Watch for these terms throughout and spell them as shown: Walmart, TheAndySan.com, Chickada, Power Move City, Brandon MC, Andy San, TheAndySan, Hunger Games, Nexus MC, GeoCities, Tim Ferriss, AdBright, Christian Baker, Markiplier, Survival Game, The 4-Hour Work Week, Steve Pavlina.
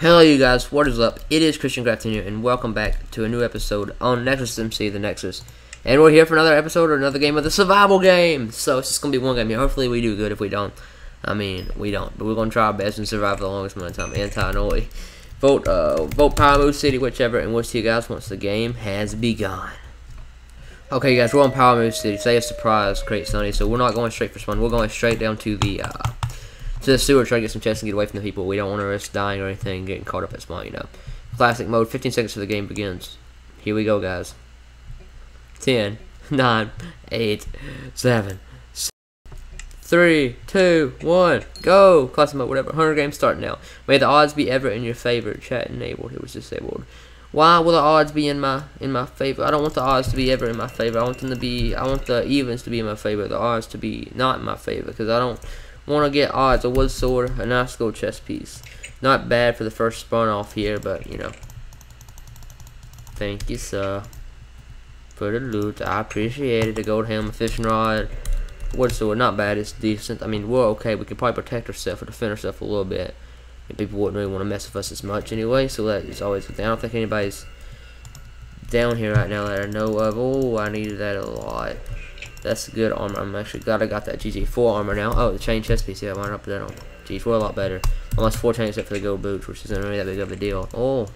Hello you guys, what is up? It is Christian Baker here, and welcome back to a new episode on Nexus MC, the Nexus. And we're here for another episode or another game of the Survival Game! So it's just gonna be one game here. Hopefully we do good. If we don't, I mean, we don't. But we're gonna try our best and survive for the longest amount of time. Anti-annoy. Vote Power Move City, whichever, and we'll see you guys once the game has begun. Okay guys, we're on Power Move City. Today is Surprise Crate Sunday, so we're not going straight for spawn. We're going straight down to the, to the sewer, try to get some chests and get away from the people. We don't want to risk dying or anything, getting caught up at spawn, you know. Classic mode, 15 seconds till the game begins. Here we go, guys. 10, 9, 8, 7, 6, 3, 2, 1, go! Classic mode, whatever. Hunger Games start now. May the odds be ever in your favor. Chat enabled. It was disabled. Why will the odds be in my favor? I don't want the odds to be ever in my favor. I want them to be, I want the evens to be in my favor, the odds to be not in my favor, because I don't want to get odds. A wood sword, a nice gold chest piece. Not bad for the first spawn off here, but you know. Thank you, sir, for the loot. I appreciate it. The gold helmet, fishing rod, wood sword. Not bad. It's decent. I mean, we're okay. We could probably protect ourselves or defend ourselves a little bit. And people wouldn't really want to mess with us as much anyway. So that is always good thing. I don't think anybody's down here right now that I know of. Oh, I needed that a lot. That's good armor. I'm actually glad I got that GG4 armor now. Oh, the chain chest piece. Yeah, why not put that on? GG4 a lot better. Almost 4 chains except for the gold boots, which isn't really that big of a deal. Oh,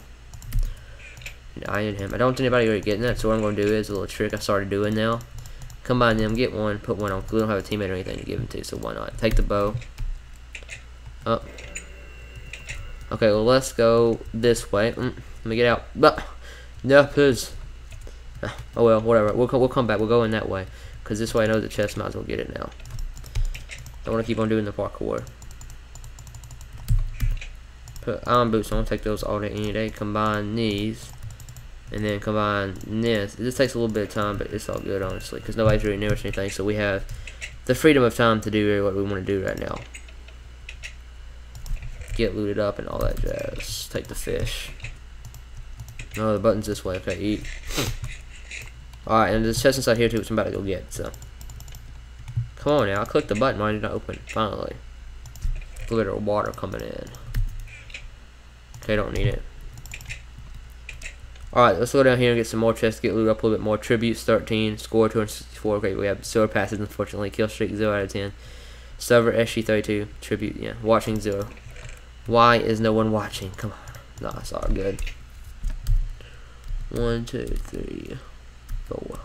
an iron hammer. I don't think anybody's really getting that. So what I'm going to do is a little trick I started doing now. Combine them, get one, put one on. We don't have a teammate or anything to give them to, so why not? Take the bow. Up. Okay, well, let's go this way. Let me get out. But no, please. Oh well, whatever. We'll come back. We'll go in that way, because this way I know the chest. Might as well get it now. I want to keep on doing the parkour. Put iron boots on. Take those all day any day. Combine these, and then combine this. This takes a little bit of time, but it's all good honestly, because nobody's really near us or anything. So we have the freedom of time to do really what we want to do right now. Get looted up and all that jazz. Take the fish. No, the button's this way. Okay, eat. Alright, and there's chest inside here too, which I'm about to go get, so. Come on now, I clicked the button, mine did not open, finally. Look at the water coming in. Okay, don't need it. Alright, let's go down here and get some more chests, get looted up a little bit more. Tributes, 13, score 264, great, we have silver passes, unfortunately. Kill streak, 0 out of 10. Server, SG 32, tribute, yeah, watching 0. Why is no one watching? Come on. Nah, it's all good. 1, 2, 3, 4.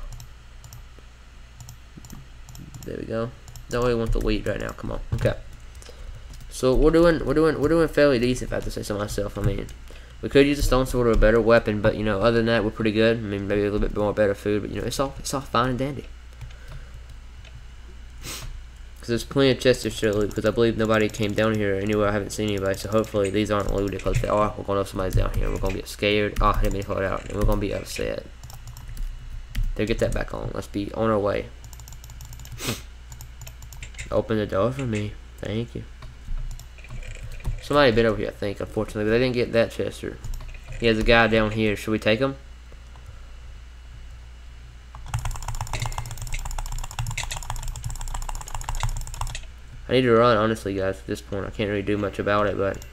There we go. Don't really want the wheat right now. Come on. Okay. So we're doing fairly decent, if I have to say so myself. I mean, we could use a stone sword or a better weapon, but you know, other than that, we're pretty good. I mean, maybe a little bit more better food, but you know, it's all fine and dandy. There's plenty of chests to still loot, because I believe nobody came down here anywhere. I haven't seen anybody, so hopefully these aren't looted, because they are. We're going to have somebody down here. We're going to get scared. Ah, oh, let me hold out, and we're going to be upset. They'll get that back on. Let's be on our way. Open the door for me. Thank you. Somebody bit over here, I think, unfortunately, but they didn't get that chest. Or yeah, there's a guy down here. Should we take him? I need to run, honestly, guys, at this point. I can't really do much about it, but...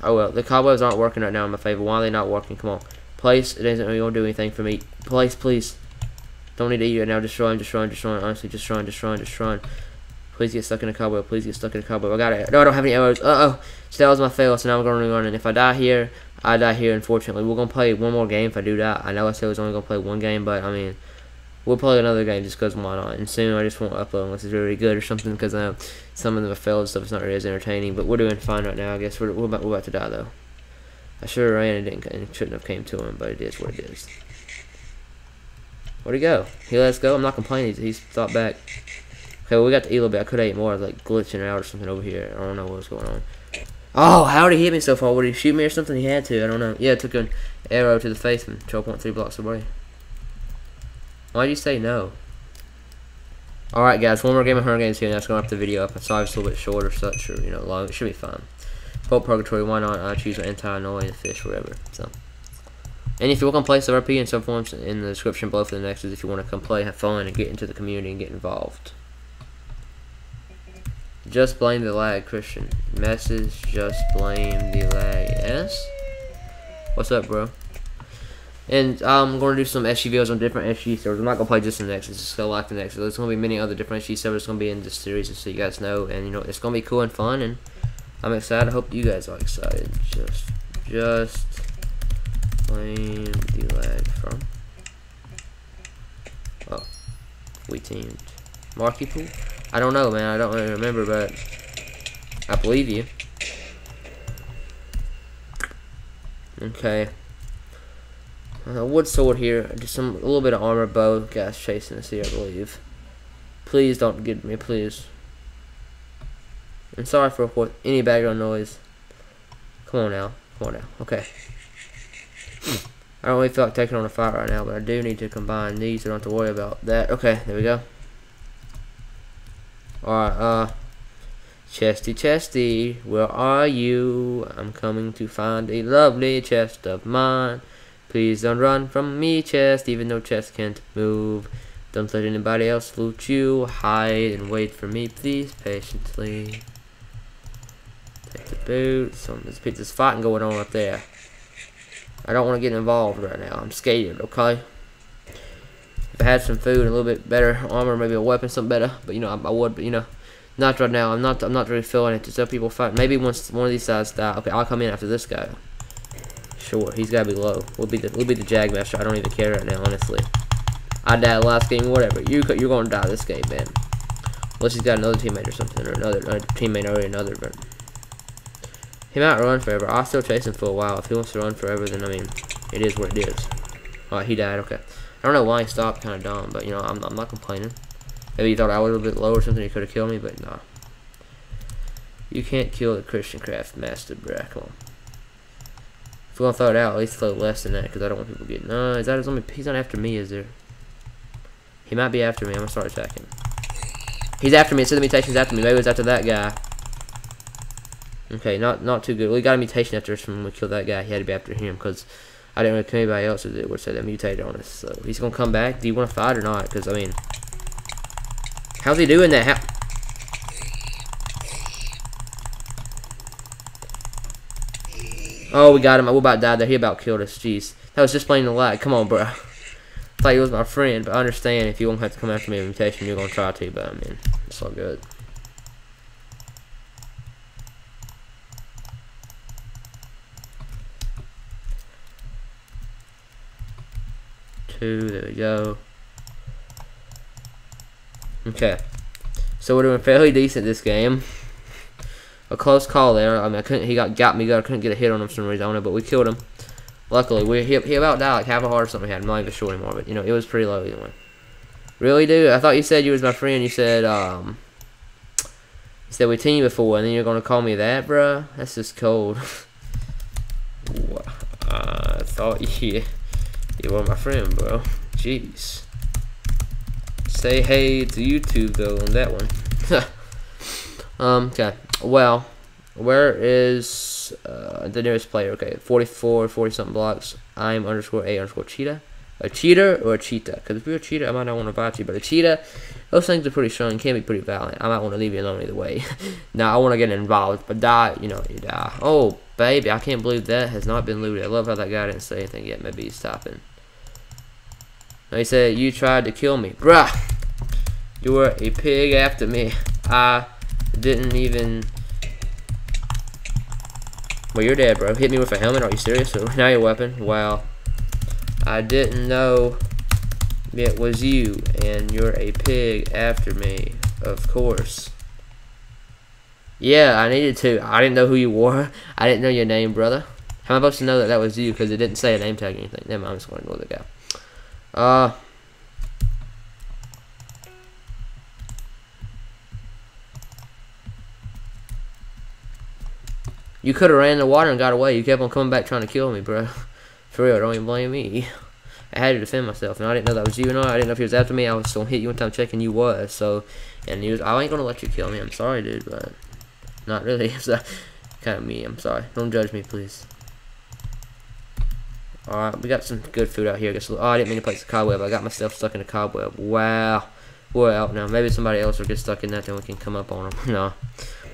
Oh, well, the cobwebs aren't working right now in my favor. Why are they not working? Come on. Place, it isn't really going to do anything for me. Place, please. Don't need to eat right now. Just run, just run, just run. Honestly, just run, just run, just run. Please get stuck in a cobweb. Please get stuck in a cobweb. I got it. No, I don't have any arrows. Uh-oh. So that was my fail, so now I'm going to run. And if I die here, I die here, unfortunately. We're going to play one more game if I do die. I know I said I was only going to play one game, but, I mean... We'll play another game just because why not, and soon I just won't upload unless it's really good or something, because I know some of them have failed and stuff. It's not really as entertaining, but we're doing fine right now, I guess. We're about to die, though. I should have ran and shouldn't have came to him, but it is what it is. Where'd he go? He let us go? I'm not complaining. He's thought back. Okay, well, we got to eat a little bit. I could have ate more. I was, like, glitching out or something over here. I don't know what was going on. Oh, how did he hit me so far? Would he shoot me or something? He had to. I don't know. Yeah, I took an arrow to the face from 12.3 blocks away. Why'd you say no? Alright guys, one more game of Hunger Games here, and that's going to wrap the video up. I'm sorry it's a little bit short or such, or you know, long. It should be fine. Vote Purgatory, why not? I choose anti-annoy and fish, whatever. So, and if you want to play SRP in some forms in the description below for the Nexus, if you want to come play, have fun, and get into the community and get involved. Just blame the lag, Christian. Message, just blame the lag. Yes? What's up, bro? And I'm going to do some SG videos on different SG servers. I'm not going to play just the Nexus. It's still like the Nexus. There's going to be many other different SG servers going to be in this series, just so you guys know. And, you know, it's going to be cool and fun, and I'm excited. I hope you guys are excited. Just blame the lag from... Oh. We teamed. Markiplier? I don't know, man. I don't really remember, but I believe you. Okay. Wood sword here. Just a little bit of armor. Bow. Guys chasing us here, I believe. Please don't get me, please. I'm sorry for any background noise. Come on now. Come on now. Okay. I don't really feel like taking on a fight right now, but I do need to combine these. I don't have to worry about that. Okay, there we go. Alright, Chesty, where are you? I'm coming to find a lovely chest of mine. Please don't run from me, chest, even though chest can't move. Don't let anybody else loot you. Hide and wait for me, please, patiently. Take the boots. So there's fighting going on up there. I don't want to get involved right now. I'm scared, okay? If I had some food, a little bit better armor, maybe a weapon, something better. But you know, I would. But you know, not right now. I'm not really feeling it. Just have people fight. Maybe once one of these guys die. Okay, I'll come in after this guy. Sure, he's gotta be low. We'll be the Jagmaster. I don't even care right now, honestly. I died last game, whatever. You're gonna die this game, man. Unless he's got another teammate or something, or another teammate or another. But he might run forever. I'll still chase him for a while. If he wants to run forever, then I mean, it is what it is. All right, he died. Okay. I don't know why he stopped, kind of dumb, but you know, I'm not complaining. Maybe he thought I was a little bit low or something, he could have killed me, but nah. You can't kill the Christian Craft Master, bruh, come on. If we're gonna throw it out, at least throw less than that, because I don't want people getting. No, is that his only. He's not after me, is there? He might be after me, I'm gonna start attacking. He's after me, it said the mutation's after me, maybe it's after that guy. Okay, not too good. We got a mutation after us when we killed that guy, he had to be after him, because I didn't really kill anybody else that would say that mutated on us. So he's gonna come back. Do you want to fight or not? Because I mean, how's he doing that? How? Oh, we got him. We about died there. He about killed us. Jeez, that was just playing the lag. Come on, bro. I thought he was my friend, but I understand if you won't have to come after me with mutation, you're gonna try to. But I mean, it's all good. There we go. Okay, so we're doing fairly decent this game. A close call there. I mean, I couldn't. He got me good. I couldn't get a hit on him for some reason. I don't know, but we killed him. Luckily, he about died like half a heart or something. I'm not even sure anymore. But you know, it was pretty low anyway. Really, dude? I thought you said you was my friend. You said we teamed before, and then you're gonna call me that, bruh? That's just cold. Ooh, I thought you. You were my friend, bro. Jeez. Say hey to YouTube though on that one. Okay. Well, where is the nearest player? Okay, 40 something blocks. I'm _a_cheetah. A cheater or a cheetah? Because if you're a cheater, I might not want to fight you. But a cheetah, those things are pretty strong. Can be pretty violent. I might want to leave you alone either way. Now I want to get involved, but die. You know, you die. Oh. Baby, I can't believe that has not been looted. I love how that guy didn't say anything yet. Maybe he's stopping. No, he said, you tried to kill me. Bruh! You were a pig after me. I didn't even... Well, you're dead, bro. Hit me with a helmet. Are you serious? So now your weapon. Wow. I didn't know it was you, and you're a pig after me. Of course. Yeah, I needed to. I didn't know who you were. I didn't know your name, brother. How am I supposed to know that that was you? Because it didn't say a name tag or anything. Never mind, I'm just going to ignore the guy. You could have ran in the water and got away. You kept on coming back trying to kill me, bro. For real, don't even blame me. I had to defend myself, and I didn't know that was you, and I didn't know if he was after me. I was going to hit you one time checking you was. So, and he was, I ain't going to let you kill me. I'm sorry, dude, but... Not really. It's kind of me. I'm sorry. Don't judge me, please. All right, we got some good food out here. I guess. Oh, I didn't mean to place the cobweb. I got myself stuck in a cobweb. Wow, we're out now. Maybe somebody else will get stuck in that, then we can come up on them. No.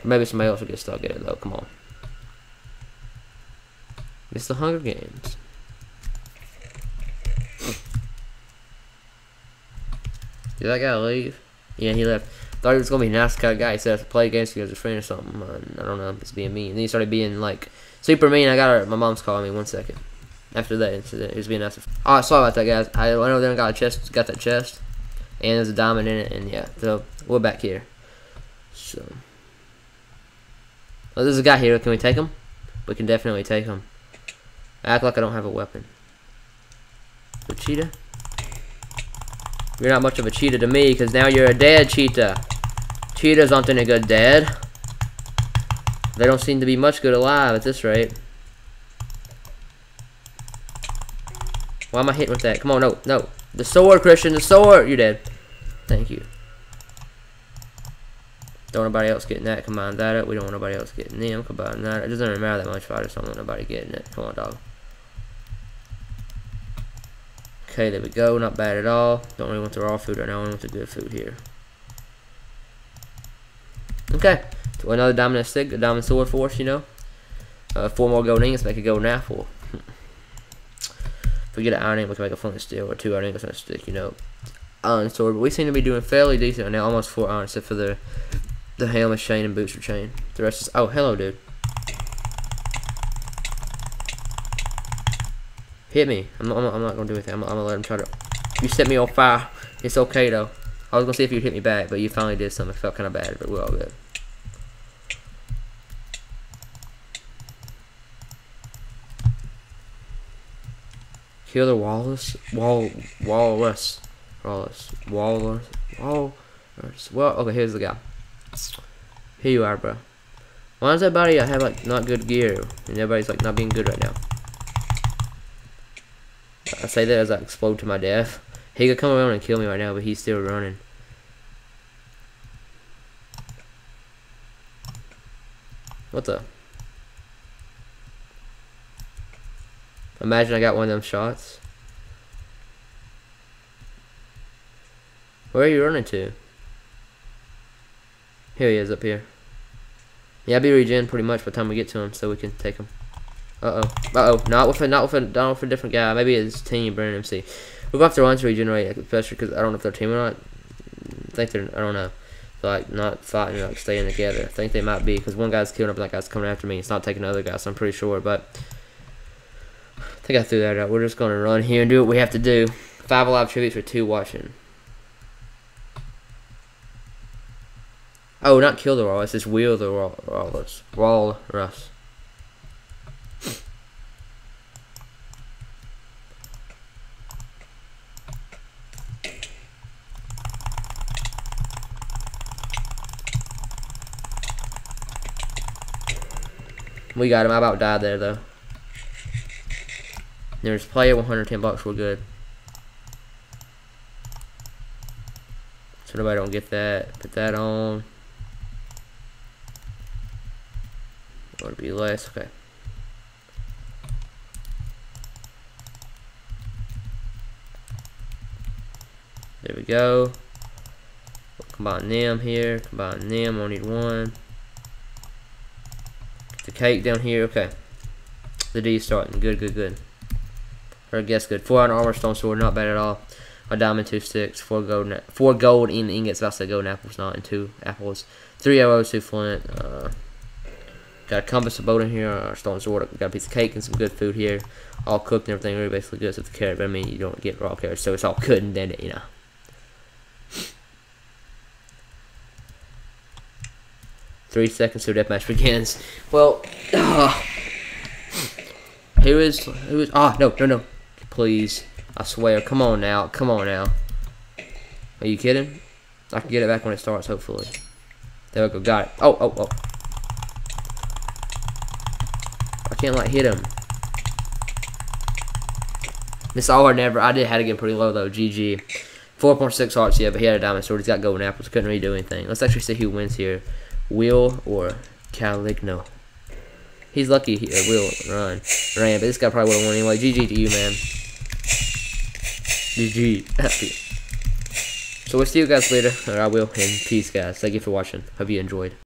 Maybe somebody else will get stuck in it, though. Come on. It's the Hunger Games. Did that guy leave? Yeah, he left. Thought he was gonna be a nice kind of guy. He said I have to play against you as a friend or something. I don't know. It's being mean. And then he started being like super mean. I got her. My mom's calling me. One second. After that incident, he was being nice. Oh, sorry about that, guys. I went over there and got a chest. Got that chest, and there's a diamond in it. And yeah, so we're back here. So, oh, there's a guy here. Can we take him? We can definitely take him. I act like I don't have a weapon. The cheetah. You're not much of a cheetah to me, because now you're a dead cheetah. Cheetahs aren't any good dead. They don't seem to be much good alive at this rate. Why am I hitting with that? Come on, no, no. The sword, Christian, the sword! You're dead. Thank you. Don't want nobody else getting that. Combine that up. We don't want nobody else getting them. Combine that up. It doesn't really matter that much if I just don't want nobody getting it. Come on, dog. Okay, there we go. Not bad at all. Don't really want the raw food right now. I want the good food here. Okay. So another diamond stick, a diamond sword for us, you know. 4 more gold ingots. Make a golden apple. If we get an iron ingot, we can make a flint steel or 2 iron ingots on a stick, you know. Iron sword. But we seem to be doing fairly decent right now. Almost 4 iron, except for the helmet, chain, and booster chain. The rest is... Oh, hello, dude. Hit me. I'm not going to do anything. I'm going to let him try to... You set me on fire. It's okay, though. I was going to see if you'd hit me back, but you finally did something. It felt kind of bad, but we're all good. Kill the walrus. Walrus. Well, okay, here's the guy. Here you are, bro. Why does everybody have, like, not good gear? And everybody's, like, not being good right now. I say that as I explode to my death. He could come around and kill me right now, but he's still running. What the? Imagine I got one of them shots. Where are you running to? Here he is up here. Yeah, I'll be regen pretty much by the time we get to him, so we can take him. Not with a different guy. Maybe it's team, Brandon MC. We'll go have to run to regenerate, especially because I don't know if they're team or not. I think they're, I don't know. They're, like, not fighting, like, staying together. I think they might be, because one guy's killing him, that guy's coming after me. It's not taking the other guy, so I'm pretty sure. But I think I threw that out. We're just going to run here and do what we have to do. 5 alive tributes for 2 watching. Oh, not kill the Rawless. It's wheel the Rawless. Rawless. We got him. I about died there, though. There's player, $110. We're good. So nobody don't get that. Put that on. Or it'll be less. Okay. There we go. We'll combine them here. Combine them. We'll need one. The cake down here, okay. The D is starting. Good, good, good. Or I guess good. 4 iron armor, stone sword, not bad at all. A diamond, 2 sticks, 4 gold in ingots. I said golden apples, not in 2 apples. 3 arrows, 2 flint. Got a compass, a boat in here, our stone sword. Got a piece of cake and some good food here. All cooked and everything. Really basically good except the carrot. But I mean, you don't get raw carrots, so it's all good and dead, you know. Three seconds till deathmatch begins. Well, who is? Ah, no, no, no! Please, I swear. Come on now, come on now. Are you kidding? I can get it back when it starts, hopefully. There we go. Got it. Oh, oh, oh! I can't like hit him. This all or never. I did had to get pretty low though. GG. 4.6 hearts. Yeah, but he had a diamond sword. He's got golden apples. Couldn't really do anything. Let's actually see who wins here. Will or Caligno. He's lucky he will ran, but this guy probably would have won anyway. GG to you, man. GG. So we'll see you guys later, or I will, and peace guys. Thank you for watching. Hope you enjoyed.